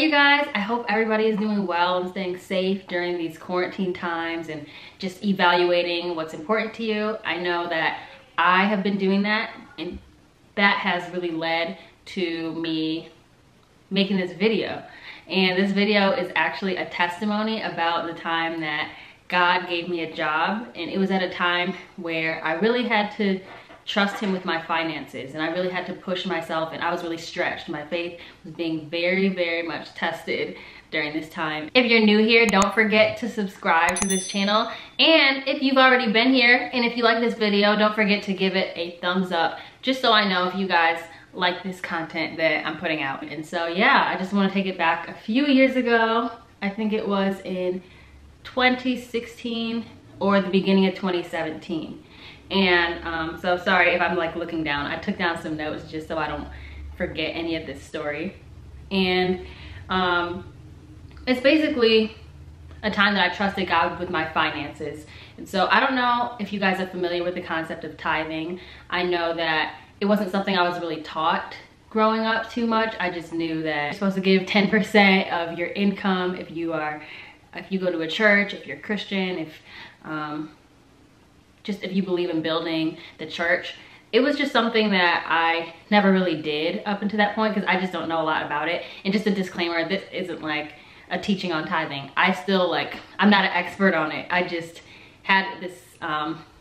Hey you guys, I hope everybody is doing well and staying safe during these quarantine times and just evaluating what's important to you. I know that I have been doing that, and that has really led to me making this video. And this video is actually a testimony about the time that God gave me a job, and it was at a time where I really had to trust him with my finances, and I really had to push myself, and I was really stretched. My faith was being very much tested during this time. If you're new here, don't forget to subscribe to this channel, and if you've already been here and if you like this video, don't forget to give it a thumbs up, just so I know if you guys like this content that I'm putting out. And so yeah, I just want to take it back a few years ago. I think it was in 2016 or the beginning of 2017. And so sorry if I'm like looking down. I took down some notes just so I don't forget any of this story. And it's basically a time that I trusted God with my finances. And so I don't know if you guys are familiar with the concept of tithing. I know that it wasn't something I was really taught growing up too much. I just knew that you're supposed to give 10% of your income if you go to a church, if you're Christian, if you believe in building the church. It was just something that I never really did up until that point because I just don't know a lot about it. And just a disclaimer, this isn't like a teaching on tithing. I'm not an expert on it. I just had this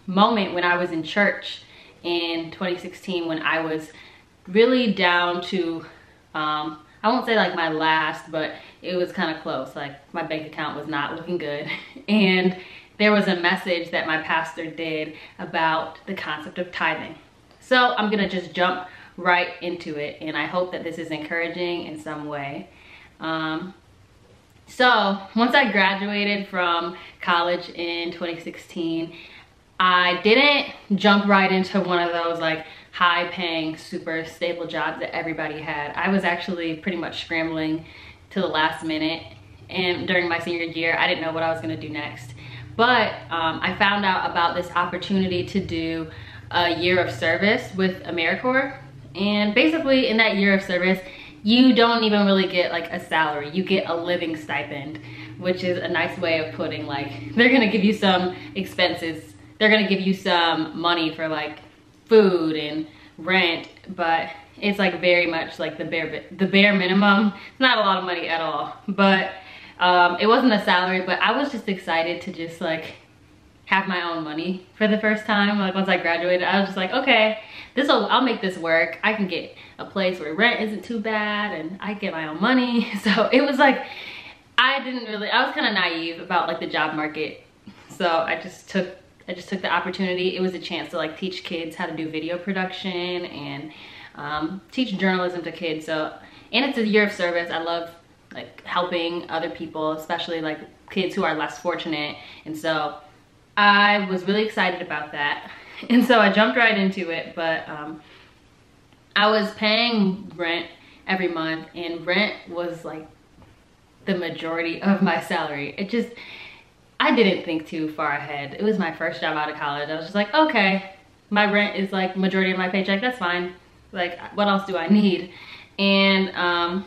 moment when I was in church in 2016 when I was really down to, I won't say like my last, but it was kind of close. Like my bank account was not looking good. And there was a message that my pastor did about the concept of tithing. So I'm gonna just jump right into it, and I hope that this is encouraging in some way. So once I graduated from college in 2016, I didn't jump right into one of those like high-paying, super stable jobs that everybody had. I was actually pretty much scrambling to the last minute, and during my senior year, I didn't know what I was gonna do next. But I found out about this opportunity to do a year of service with AmeriCorps. And basically in that year of service, you don't even really get like a salary. You get a living stipend, which is a nice way of putting like, they're gonna give you some expenses. They're gonna give you some money for like food and rent, but it's like very much like the bare minimum. It's not a lot of money at all, but it wasn't a salary, but I was just excited to just like have my own money for the first time. Like once I graduated, I was just like, okay, I'll make this work. I can get a place where rent isn't too bad and I get my own money. So it was like, I was kind of naive about like the job market. So I just took the opportunity. It was a chance to like teach kids how to do video production and teach journalism to kids. So, and it's a year of service. I love like helping other people, especially like kids who are less fortunate. And so I was really excited about that. And so I jumped right into it, but I was paying rent every month, and rent was like the majority of my salary. I didn't think too far ahead. It was my first job out of college. I was just like, okay, my rent is like majority of my paycheck. That's fine. Like what else do I need? And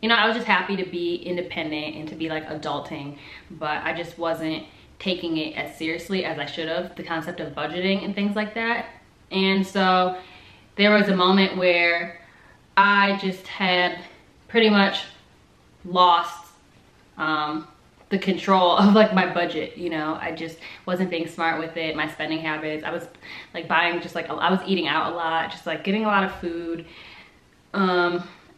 you know, I was just happy to be independent and to be like adulting, but I just wasn't taking it as seriously as I should have, the concept of budgeting and things like that. And so there was a moment where I just had pretty much lost the control of like my budget. You know, I just wasn't being smart with it, my spending habits. I was like buying just like, I was eating out a lot, just like getting a lot of food.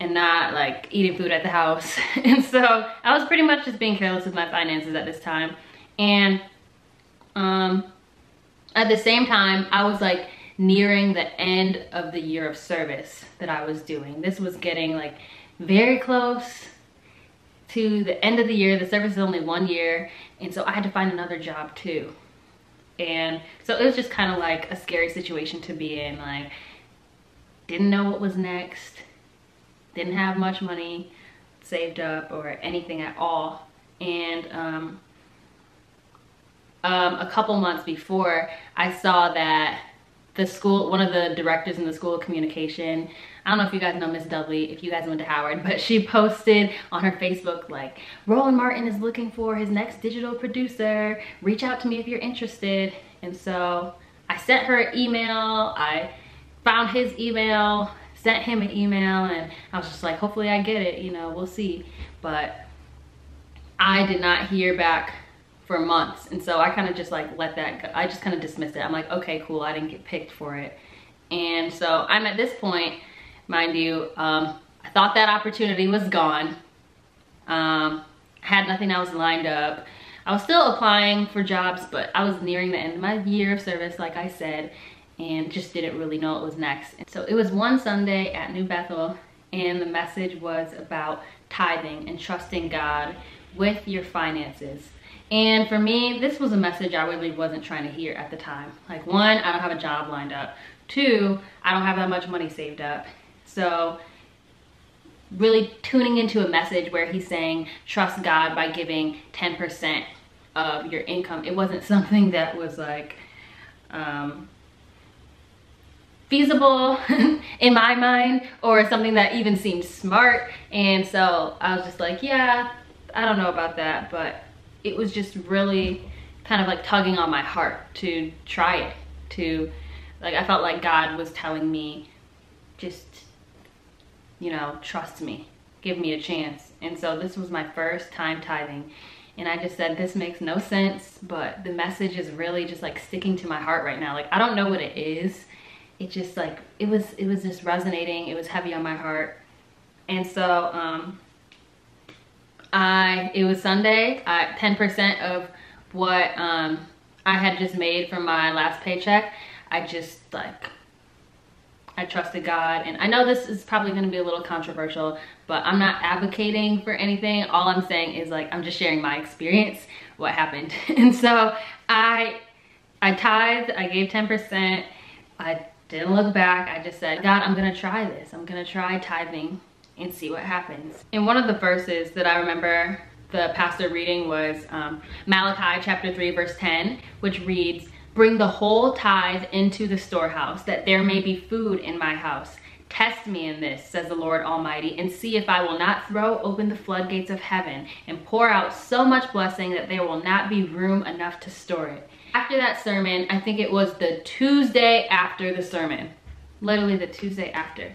And not like eating food at the house. And so I was pretty much just being careless with my finances at this time. And at the same time, I was like nearing the end of the year of service that I was doing. This was getting like very close to the end of the year. The service is only 1 year. And so I had to find another job too. And so it was just kind of like a scary situation to be in. Like, didn't know what was next. Didn't have much money saved up or anything at all. And a couple months before, I saw that the school, one of the directors in the School of Communication, I don't know if you guys know Miss Dudley, if you guys went to Howard, but she posted on her Facebook like, Roland Martin is looking for his next digital producer. Reach out to me if you're interested. And so I sent her an email, I found his email, sent him an email, and I was just like, hopefully I get it, you know, we'll see. But I did not hear back for months, and so I kind of just like let that go. I just kind of dismissed it. I'm like, okay, cool, I didn't get picked for it. And so I'm at this point, mind you, I thought that opportunity was gone. Had nothing else lined up. I was still applying for jobs, but I was nearing the end of my year of service, like I said, and just didn't really know what was next. And so it was one Sunday at New Bethel, and the message was about tithing and trusting God with your finances. And for me, this was a message I really wasn't trying to hear at the time. Like, one, I don't have a job lined up. Two, I don't have that much money saved up. So really tuning into a message where he's saying, trust God by giving 10% of your income. It wasn't something that was like feasible in my mind, or something that even seemed smart. And so I was just like, yeah, I don't know about that, but it was just really kind of like tugging on my heart to try it, to like, I felt like God was telling me, just, you know, trust me, give me a chance. And so this was my first time tithing, and I just said, this makes no sense, but the message is really just like sticking to my heart right now. Like, I don't know what it is, it just like, it was just resonating, it was heavy on my heart. And so it was Sunday, 10% of what I had just made from my last paycheck, I just like, I trusted God. And I know this is probably going to be a little controversial, but I'm not advocating for anything. All I'm saying is like, I'm just sharing my experience, what happened. And so I tithed, I gave 10%, I didn't look back. I just said, God, I'm going to try this. I'm going to try tithing and see what happens. And one of the verses that I remember the pastor reading was Malachi chapter 3 verse 10, which reads, bring the whole tithe into the storehouse, that there may be food in my house. Test me in this, says the Lord Almighty, and see if I will not throw open the floodgates of heaven and pour out so much blessing that there will not be room enough to store it. After that sermon, I think it was the Tuesday after the sermon, literally the Tuesday after,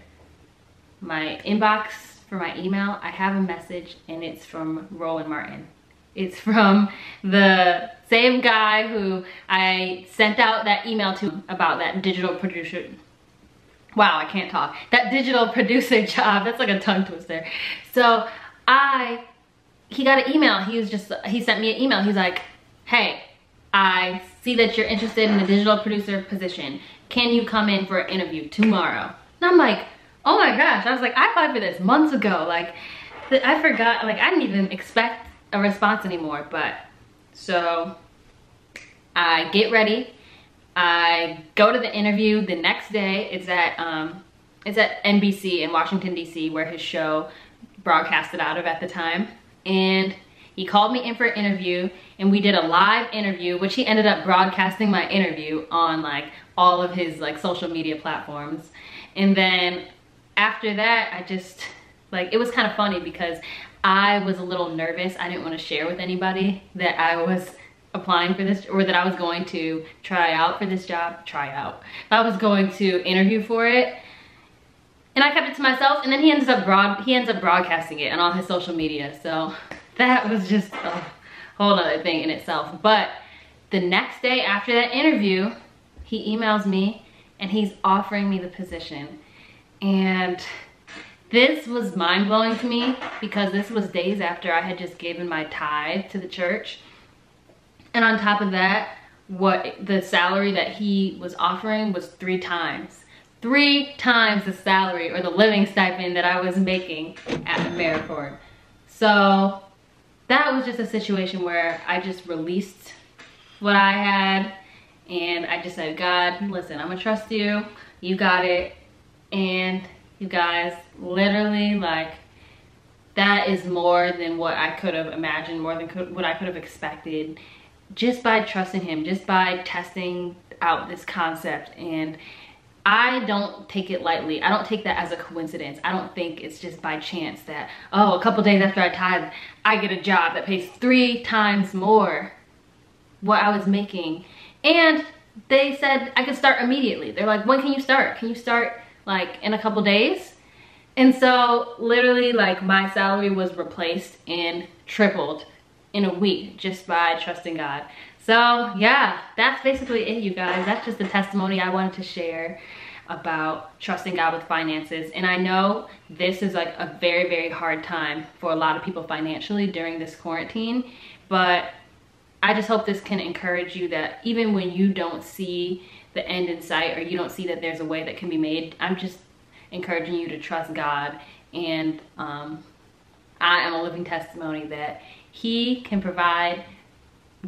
my inbox for my email, I have a message, and it's from Roland Martin. It's from the same guy who I sent out that email to about that digital producer. Wow, I can't talk. That digital producer job, that's like a tongue twister. So he got an email. He sent me an email. He's like, hey, I see that you're interested in the digital producer position. Can you come in for an interview tomorrow? And I'm like, oh my gosh, I was like, I applied for this months ago. Like, I forgot, like, I didn't even expect a response anymore. But so I get ready, I go to the interview the next day. It's at NBC in Washington, DC, where his show broadcasted out of at the time. And he called me in for an interview, and we did a live interview, which he ended up broadcasting my interview on like all of his like social media platforms. And then after that, I just like, it was kind of funny because I was a little nervous. I didn't want to share with anybody that I was applying for this, or that I was going to try out for this job, I was going to interview for it. And I kept it to myself, and then he ends up broadcasting it on all his social media. So that was just a whole other thing in itself. But the next day after that interview, he emails me and he's offering me the position. And this was mind-blowing to me because this was days after I had just given my tithe to the church. And on top of that, the salary that he was offering was three times the salary or the living stipend that I was making at AmeriCorps. So that was just a situation where I just released what I had, and I just said, God, listen, I'm gonna trust you. You got it. And you guys, literally, like, that is more than what I could have imagined, more than what I could have expected. just by trusting him, just by testing out this concept. And I don't take it lightly. I don't take that as a coincidence. I don't think it's just by chance that, oh, a couple days after I tithe, I get a job that pays 3 times more what I was making. And they said I could start immediately. They're like, when can you start? Can you start like in a couple days? And so literally like my salary was replaced and tripled in a week just by trusting God. So yeah, that's basically it, you guys. That's just the testimony I wanted to share about trusting God with finances. And I know this is like a very, very hard time for a lot of people financially during this quarantine, but I just hope this can encourage you that even when you don't see the end in sight or you don't see that there's a way that can be made, I'm just encouraging you to trust God. And I am a living testimony that He can provide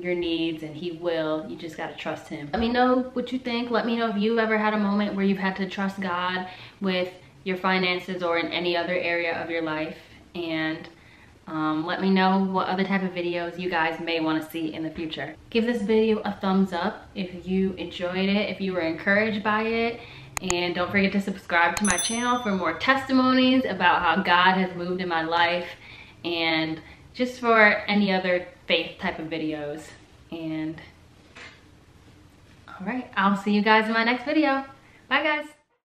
your needs, and He will. You just got to trust Him. Let me know what you think. Let me know if you've ever had a moment where you've had to trust God with your finances or in any other area of your life. And let me know what other type of videos you guys may want to see in the future. Give this video a thumbs up if you enjoyed it, if you were encouraged by it. And don't forget to subscribe to my channel for more testimonies about how God has moved in my life and just for any other faith type of videos. And all right, I'll see you guys in my next video. Bye guys.